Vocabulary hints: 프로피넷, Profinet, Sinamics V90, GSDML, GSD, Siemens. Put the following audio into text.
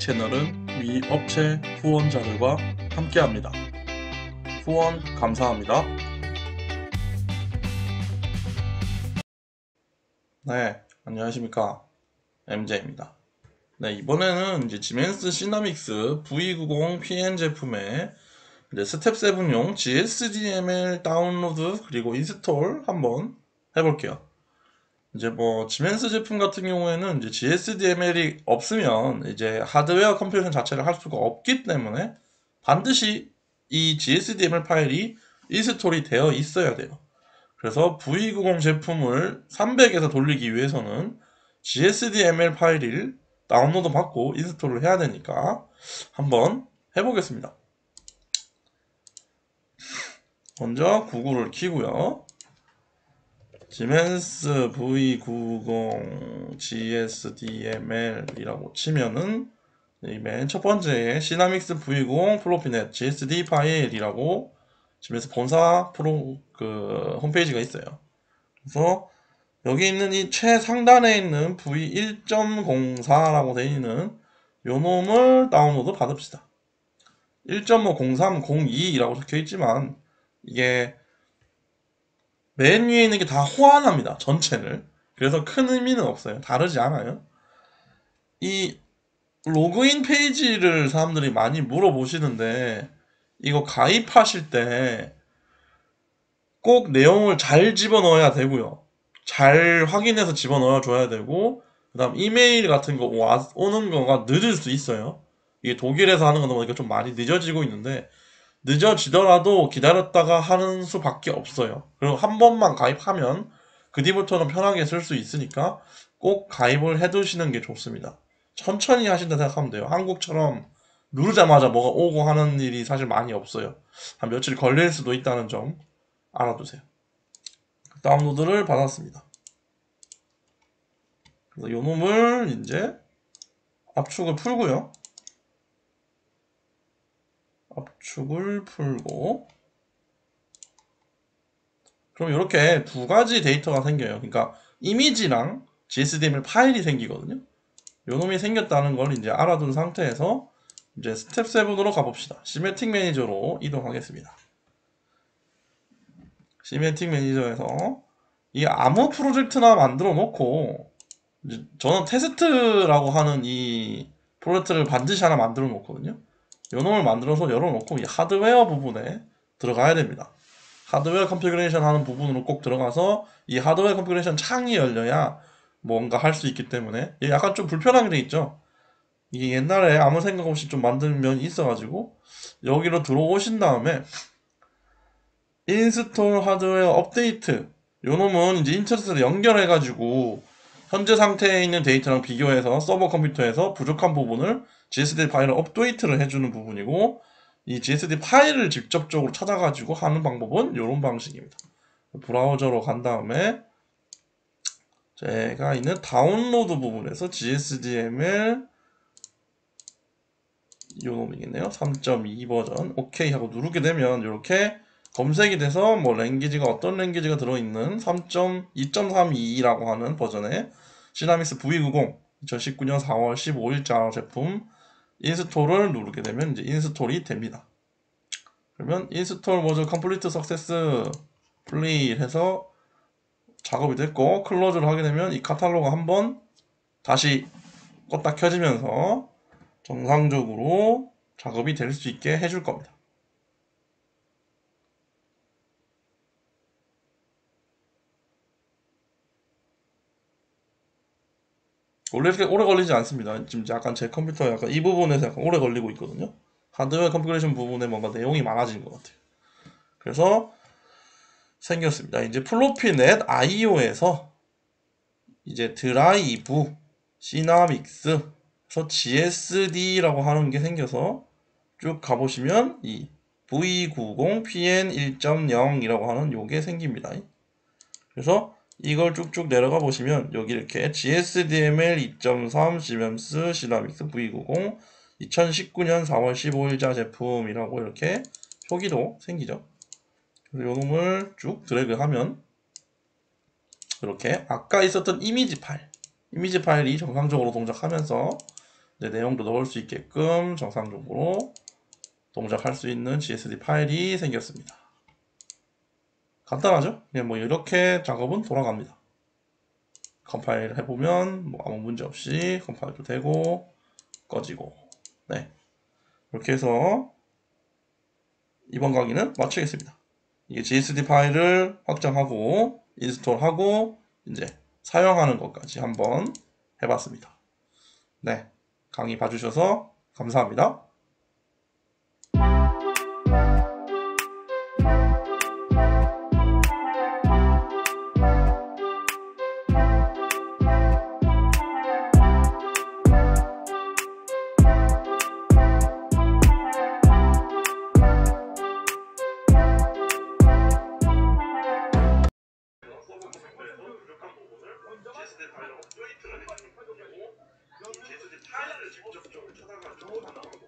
채널은 위 업체 후원자들과 함께합니다. 후원 감사합니다. 네, 안녕하십니까, MJ입니다. 네, 이번에는 이제 지멘스 시나믹스 V90 PN 제품의 이제 스텝 7용 GSDML 다운로드 그리고 인스톨 한번 해볼게요. 이제 지멘스 제품 같은 경우에는 이제 GSDML이 없으면 이제 하드웨어 컴퓨레이션 자체를 할 수가 없기 때문에 반드시 이 GSDML 파일이 인스톨이 되어 있어야 돼요. 그래서 V90 제품을 300에서 돌리기 위해서는 GSDML 파일을 다운로드 받고 인스톨을 해야 되니까 한번 해보겠습니다. 먼저 구글을 키고요. 지멘스 V90 GSDML 이라고 치면은 맨 첫번째 시나믹스 V90 프로피넷 GSD 파일이라고 지멘스 본사 홈페이지가 있어요. 그래서 여기 있는 이 최상단에 있는 V1.04라고 되어 있는 요 놈을 다운로드 받읍시다. 1.50302 이라고 적혀 있지만 이게 맨 위에 있는 게 다 호환합니다, 전체를. 그래서 큰 의미는 없어요. 다르지 않아요. 이 로그인 페이지를 사람들이 많이 물어보시는데, 이거 가입하실 때 꼭 내용을 잘 집어넣어야 되고요. 잘 확인해서 집어넣어 줘야 되고, 그 다음 이메일 같은 거 오는 거가 늦을 수 있어요. 이게 독일에서 하는 거다 보니까 좀 많이 늦어지고 있는데, 늦어지더라도 기다렸다가 하는 수밖에 없어요. 그리고 한 번만 가입하면 그 뒤부터는 편하게 쓸 수 있으니까 꼭 가입을 해두시는 게 좋습니다. 천천히 하신다 생각하면 돼요. 한국처럼 누르자마자 뭐가 오고 하는 일이 사실 많이 없어요. 한 며칠 걸릴 수도 있다는 점 알아두세요. 다운로드를 받았습니다. 그래서 요 놈을 이제 압축을 풀고요. 압축을 풀고, 그럼 이렇게 두 가지 데이터가 생겨요. 그러니까 이미지랑 GSDML 파일이 생기거든요. 요놈이 생겼다는 걸 이제 알아둔 상태에서 이제 스텝 7으로 가봅시다. 시메틱 매니저로 이동하겠습니다. 시메틱 매니저에서 이 아무 프로젝트나 만들어 놓고, 저는 테스트라고 하는 이 프로젝트를 반드시 하나 만들어 놓거든요. 요 놈을 만들어서 열어놓고 이 하드웨어 부분에 들어가야 됩니다. 하드웨어 컨피그레이션 하는 부분으로 꼭 들어가서 이 하드웨어 컨피그레이션 창이 열려야 뭔가 할 수 있기 때문에, 약간 좀 불편하게 돼 있죠. 이게 옛날에 아무 생각 없이 좀 만든 면이 있어가지고, 여기로 들어오신 다음에 인스톨 하드웨어 업데이트, 요 놈은 이제 인터넷을 연결해가지고 현재 상태에 있는 데이터랑 비교해서 서버 컴퓨터에서 부족한 부분을 GSD 파일을 업데이트를 해주는 부분이고, 이 GSD 파일을 직접적으로 찾아가지고 하는 방법은 이런 방식입니다. 브라우저로 간 다음에 제가 있는 다운로드 부분에서 GSDML 요 놈이겠네요. 3.2 버전 OK 하고 누르게 되면 이렇게 검색이 돼서 랭귀지가 어떤 랭귀지가 들어있는 3.2.32라고 하는 버전의 시나믹스 V90 2019년 4월 15일자 제품 인스톨을 누르게 되면 이제 인스톨이 됩니다. 그러면 인스톨 모듈 컴플리트 석세스 플레이 해서 작업이 됐고, 클로즈를 하게 되면 이 카탈로그 한번 다시 껐다 켜지면서 정상적으로 작업이 될 수 있게 해줄 겁니다. 원래 이렇게 오래 걸리지 않습니다. 지금 약간 제 컴퓨터 약간 이 부분에서 약간 오래 걸리고 있거든요. 하드웨어 컨피그레이션 부분에 뭔가 내용이 많아진 것 같아요. 그래서 생겼습니다. 이제 플로피넷 IO에서 이제 드라이브 시나믹스에서 GSD라고 하는 게 생겨서 쭉 가보시면 이 V90 PN1.0이라고 하는 요게 생깁니다. 그래서 이걸 쭉쭉 내려가 보시면 여기 이렇게 GSDML 2.3 시멘스 시나믹스 V90 2019년 4월 15일자 제품이라고 이렇게 표기도 생기죠. 그래서 이 놈을 쭉 드래그하면 이렇게 아까 있었던 이미지 파일이 정상적으로 동작하면서 내 내용도 넣을 수 있게끔 정상적으로 동작할 수 있는 GSD 파일이 생겼습니다. 간단하죠? 그냥 뭐 이렇게 작업은 돌아갑니다. 컴파일 해보면 뭐 아무 문제 없이 컴파일도 되고 꺼지고. 네, 이렇게 해서 이번 강의는 마치겠습니다. 이게 GSD 파일을 확장하고 인스톨하고 이제 사용하는 것까지 한번 해봤습니다. 네, 강의 봐주셔서 감사합니다. GSD 파일을 업데이트를 해주고 GSD 파일을 직접적으로 찾아가지고